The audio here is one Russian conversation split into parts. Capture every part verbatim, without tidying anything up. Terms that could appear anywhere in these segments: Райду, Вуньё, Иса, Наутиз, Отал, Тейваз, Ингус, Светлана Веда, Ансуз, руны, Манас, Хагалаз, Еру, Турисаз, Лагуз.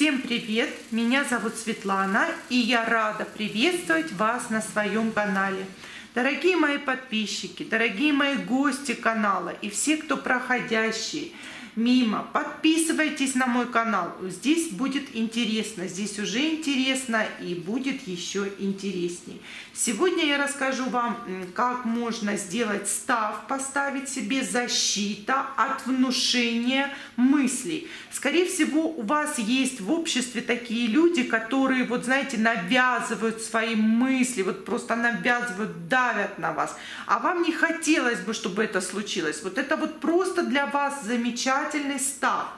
Всем привет! Меня зовут Светлана, и я рада приветствовать вас на своем канале. Дорогие мои подписчики, дорогие мои гости канала и все, кто проходящие мимо, подписывайтесь на мой канал. Здесь будет интересно, здесь уже интересно и будет еще интересней. Сегодня я расскажу вам, как можно сделать став, поставить себе защита от внушения мыслей. Скорее всего, у вас есть в обществе такие люди, которые, вот знаете, навязывают свои мысли, вот просто навязывают, давят на вас. А вам не хотелось бы, чтобы это случилось. Вот это вот просто для вас замечательно. Став.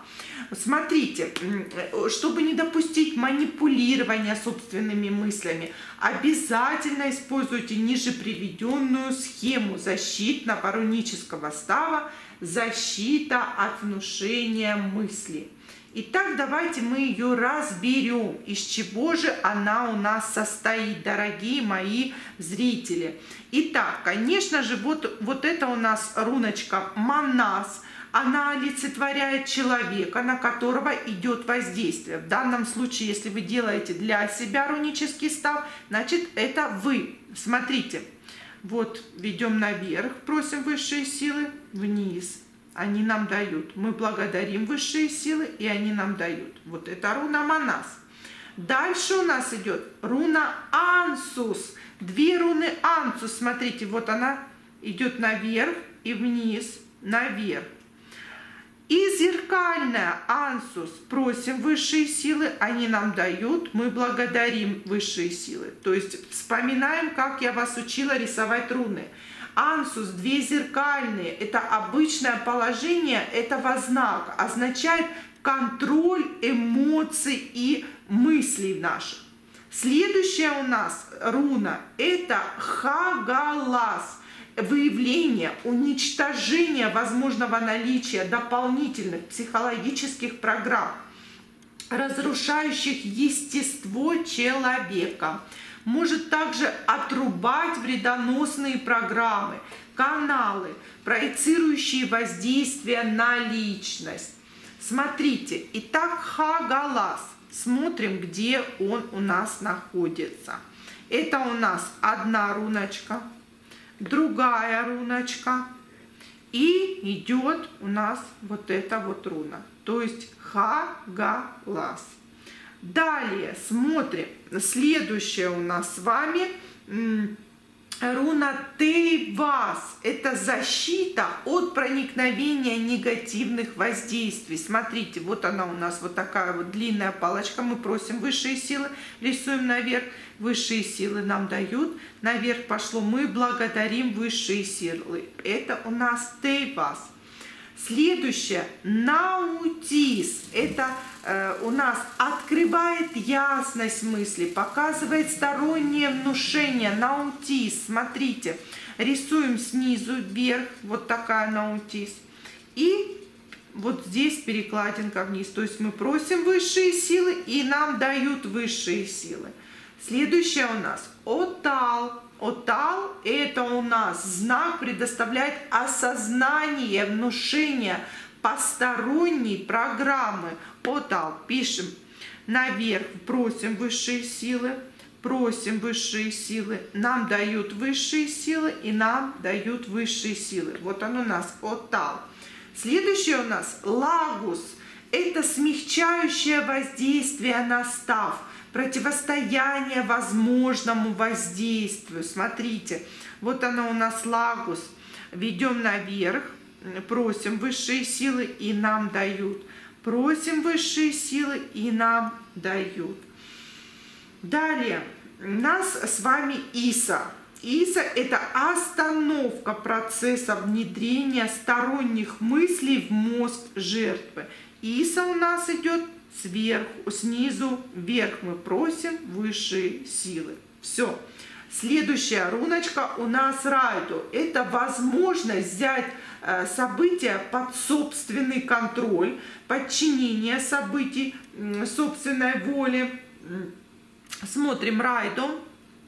Смотрите, чтобы не допустить манипулирования собственными мыслями, обязательно используйте ниже приведенную схему защитного рунического става «Защита от внушения мысли». Итак, давайте мы ее разберем, из чего же она у нас состоит, дорогие мои зрители. Итак, конечно же, вот, вот это у нас руночка «Манас». Она олицетворяет человека, на которого идет воздействие. В данном случае, если вы делаете для себя рунический став, значит, это вы. Смотрите, вот ведем наверх, просим высшие силы, вниз. Они нам дают. Мы благодарим высшие силы, и они нам дают. Вот это руна Манас. Дальше у нас идет руна Ансуз. Две руны Ансуз. Смотрите, вот она идет наверх и вниз, наверх. И зеркальная Ансуз. Просим высшие силы, они нам дают, мы благодарим высшие силы. То есть вспоминаем, как я вас учила рисовать руны. Ансуз, две зеркальные, это обычное положение этого знака, означает контроль эмоций и мыслей наших. Следующая у нас руна – это Хагалаз. Выявление, уничтожение возможного наличия дополнительных психологических программ, разрушающих естество человека. Может также отрубать вредоносные программы, каналы, проецирующие воздействие на личность. Смотрите, итак, Хагалаз. Смотрим, где он у нас находится. Это у нас одна руночка. Другая руночка. И идет у нас вот эта вот руна. То есть Хагалаз. Далее смотрим. Следующая у нас с вами руна Тейваз. Это защита от проникновения негативных воздействий. Смотрите, вот она у нас вот такая вот длинная палочка. Мы просим высшие силы, рисуем наверх. Высшие силы нам дают. Наверх пошло. Мы благодарим высшие силы. Это у нас Тейваз. Следующее. Наутиз. Это э, у нас открывает ясность мысли, показывает стороннее внушение. Наутиз. Смотрите. Рисуем снизу вверх. Вот такая наутиз. И вот здесь перекладинка вниз. То есть мы просим высшие силы и нам дают высшие силы. Следующее у нас Отал. Отал – это у нас знак, предоставляет осознание, внушение посторонней программы. Отал. Пишем наверх, просим высшие силы, просим высшие силы. Нам дают высшие силы и нам дают высшие силы. Вот он у нас Отал. Следующее у нас Лагуз. Это смягчающее воздействие на став. Противостояние возможному воздействию. Смотрите, вот она у нас Лагуз. Ведем наверх, просим высшие силы и нам дают. Просим высшие силы и нам дают. Далее, у нас с вами Иса. Иса – это остановка процесса внедрения сторонних мыслей в мозг жертвы. Иса у нас идет сверху, снизу вверх, мы просим высшие силы. Все. Следующая руночка у нас Райду. Это возможность взять события под собственный контроль, подчинение событий собственной воле. Смотрим Райду.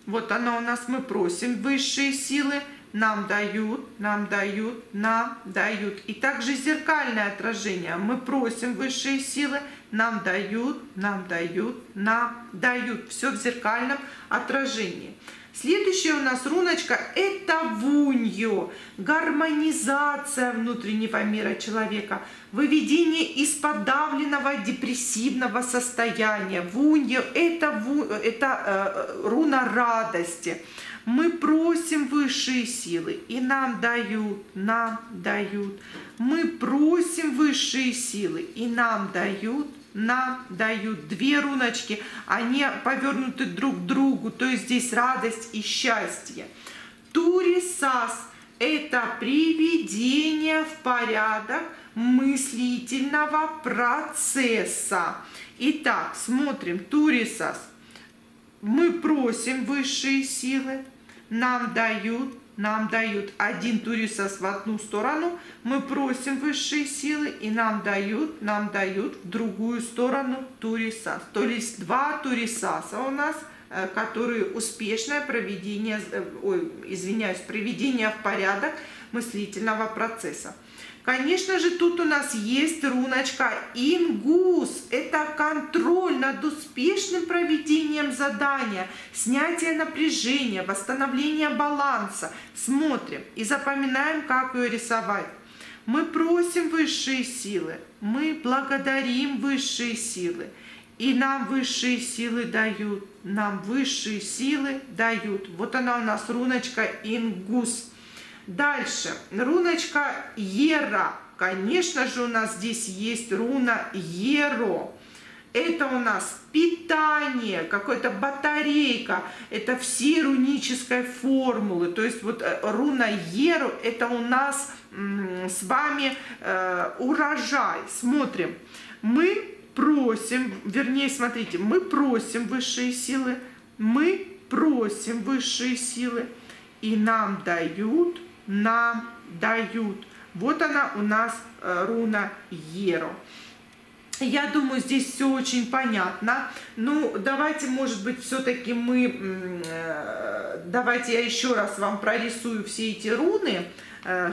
Вот она у нас, мы просим высшие силы. нам дают, нам дают, нам дают. И также зеркальное отражение. Мы просим высшие силы, нам дают, нам дают, нам дают. Все в зеркальном отражении. Следующая у нас руночка – это Вуньё. Гармонизация внутреннего мира человека. Выведение из подавленного депрессивного состояния. Вуньё – это, ву, это э, руна радости. Мы просим высшие силы, и нам дают, нам дают. Мы просим высшие силы, и нам дают, нам дают. Две руночки, они повернуты друг к другу, то есть здесь радость и счастье. Турисаз – это приведение в порядок мыслительного процесса. Итак, смотрим, Турисаз. Мы просим высшие силы, нам дают, нам дают. Один турисаз в одну сторону, мы просим высшие силы, и нам дают, нам дают в другую сторону турисаз. То есть два турисаза у нас, которые успешное проведение, ой, извиняюсь, приведение в порядок мыслительного процесса. Конечно же, тут у нас есть руночка Ингус. Это контроль над успешным проведением задания, снятие напряжения, восстановление баланса. Смотрим и запоминаем, как ее рисовать. Мы просим высшие силы, мы благодарим высшие силы. И нам высшие силы дают, нам высшие силы дают. Вот она у нас руночка Ингус. Дальше, руночка Ера. Конечно же, у нас здесь есть руна Еру. Это у нас питание, какая-то батарейка. Это все рунические формулы. То есть вот руна Еру, это у нас с вами э, урожай. Смотрим. Мы просим, вернее, смотрите, мы просим высшие силы. Мы просим высшие силы. И нам дают... нам дают. Вот она у нас руна Еру. Я думаю, здесь все очень понятно. Ну, давайте, может быть, все-таки мы... Давайте я еще раз вам прорисую все эти руны,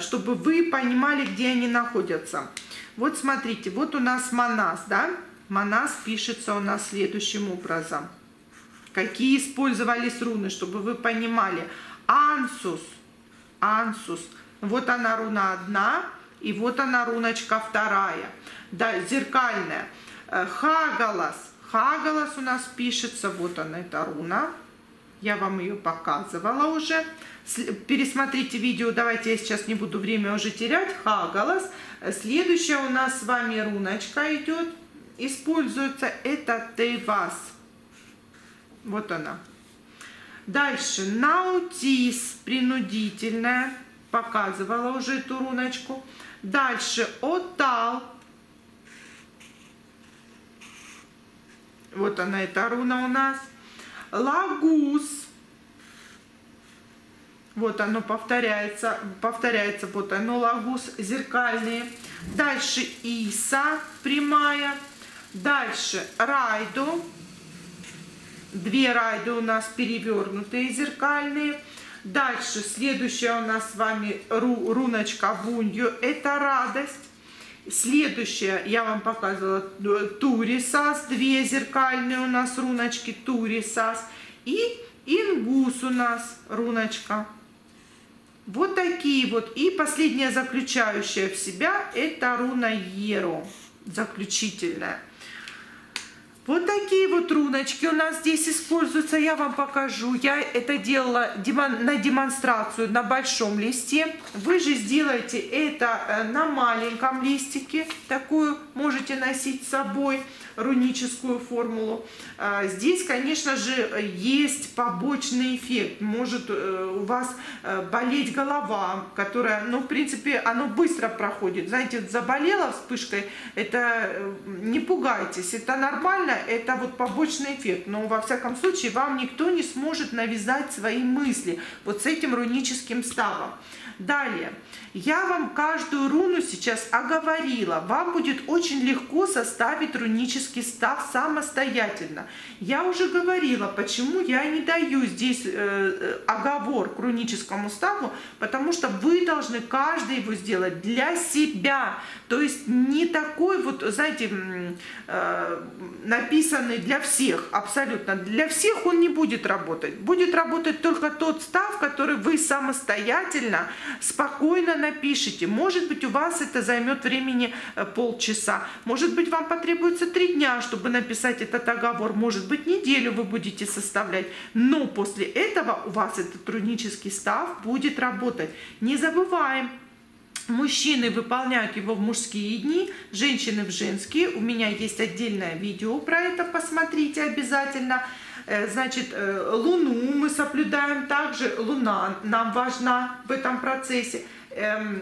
чтобы вы понимали, где они находятся. Вот смотрите, вот у нас Манас, да? Манас пишется у нас следующим образом. Какие использовались руны, чтобы вы понимали. Ансуз. Ансуз. Вот она руна одна, и вот она руночка вторая, да, зеркальная. Хагалаз. Хагалаз у нас пишется, вот она эта руна. Я вам ее показывала уже. Пересмотрите видео, давайте я сейчас не буду время уже терять. Хагалаз. Следующая у нас с вами руночка идет, используется, это Тейваз. Вот она. Дальше, Наутиз, принудительная, показывала уже эту руночку. Дальше, Отал. Вот она, эта руна у нас. Лагуз. Вот оно повторяется, повторяется, вот оно, Лагуз, зеркальные. Дальше, Иса, прямая. Дальше, Райду. Две райды у нас перевернутые, зеркальные. Дальше, следующая у нас с вами ру, руночка Вуньё. Это радость. Следующая, я вам показывала, Турисаз. Две зеркальные у нас руночки Турисаз. И Ингус у нас руночка. Вот такие вот. И последняя заключающая в себя, это руна Еру. Заключительная. Вот такие вот руночки у нас здесь используются. Я вам покажу. Я это делала на демонстрацию на большом листе. Вы же сделаете это на маленьком листике. Такую можете носить с собой руническую формулу. Здесь, конечно же, есть побочный эффект. Может у вас болеть голова, которая, ну, в принципе, она быстро проходит. Знаете, заболела вспышкой, это не пугайтесь, это нормально. нормально, это вот побочный эффект, но во всяком случае вам никто не сможет навязать свои мысли вот с этим руническим ставом. Далее, я вам каждую руну сейчас оговорила, вам будет очень легко составить рунический став самостоятельно. Я уже говорила, почему я не даю здесь э, оговор к руническому ставу, потому что вы должны каждый его сделать для себя, то есть не такой вот, знаете, э, написанный для всех, абсолютно для всех он не будет работать, будет работать только тот став, который вы самостоятельно спокойно напишите. Может быть, у вас это займет времени полчаса, может быть, вам потребуется три дня, чтобы написать этот оговор, может быть, неделю вы будете составлять, но после этого у вас этот рунический став будет работать. Не забываем, мужчины выполняют его в мужские дни, женщины в женские. У меня есть отдельное видео про это, посмотрите обязательно. Значит, Луну мы соблюдаем также, Луна нам важна в этом процессе.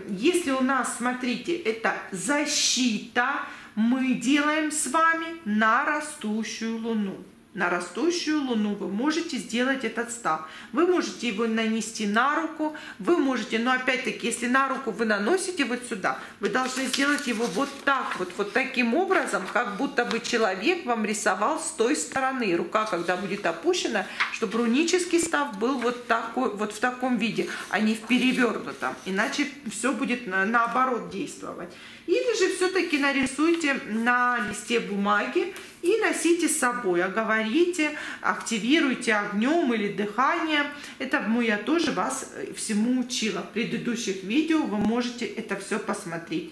Если у нас, смотрите, это защита, мы делаем с вами на растущую Луну. На растущую Луну вы можете сделать этот став. Вы можете его нанести на руку, вы можете, но опять-таки, если на руку вы наносите вот сюда, вы должны сделать его вот так, вот, вот таким образом, как будто бы человек вам рисовал с той стороны. Рука, когда будет опущена, чтобы рунический став был вот такой, вот в таком виде, а не в перевернутом. Иначе все будет на, наоборот действовать. Или же все-таки нарисуйте на листе бумаги и носите с собой, оговорите, активируйте огнем или дыханием. Этому я тоже вас всему учила. В предыдущих видео вы можете это все посмотреть.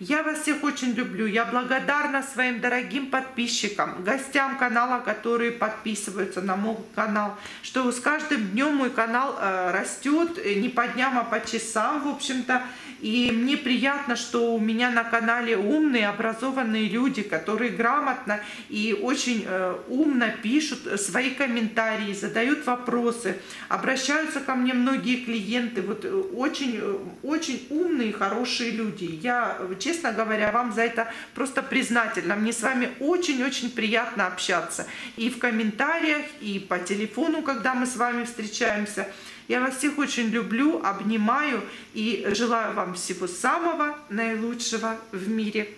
Я вас всех очень люблю. Я благодарна своим дорогим подписчикам, гостям канала, которые подписываются на мой канал, что с каждым днем мой канал растет, не по дням, а по часам, в общем-то. И мне приятно, что у меня на канале умные, образованные люди, которые грамотно и очень э, умно пишут свои комментарии, задают вопросы, обращаются ко мне многие клиенты. Вот очень, очень умные, хорошие люди. Я, честно говоря, вам за это просто признательна. Мне с вами очень-очень приятно общаться. И в комментариях, и по телефону, когда мы с вами встречаемся. Я вас всех очень люблю, обнимаю и желаю вам всего самого наилучшего в мире.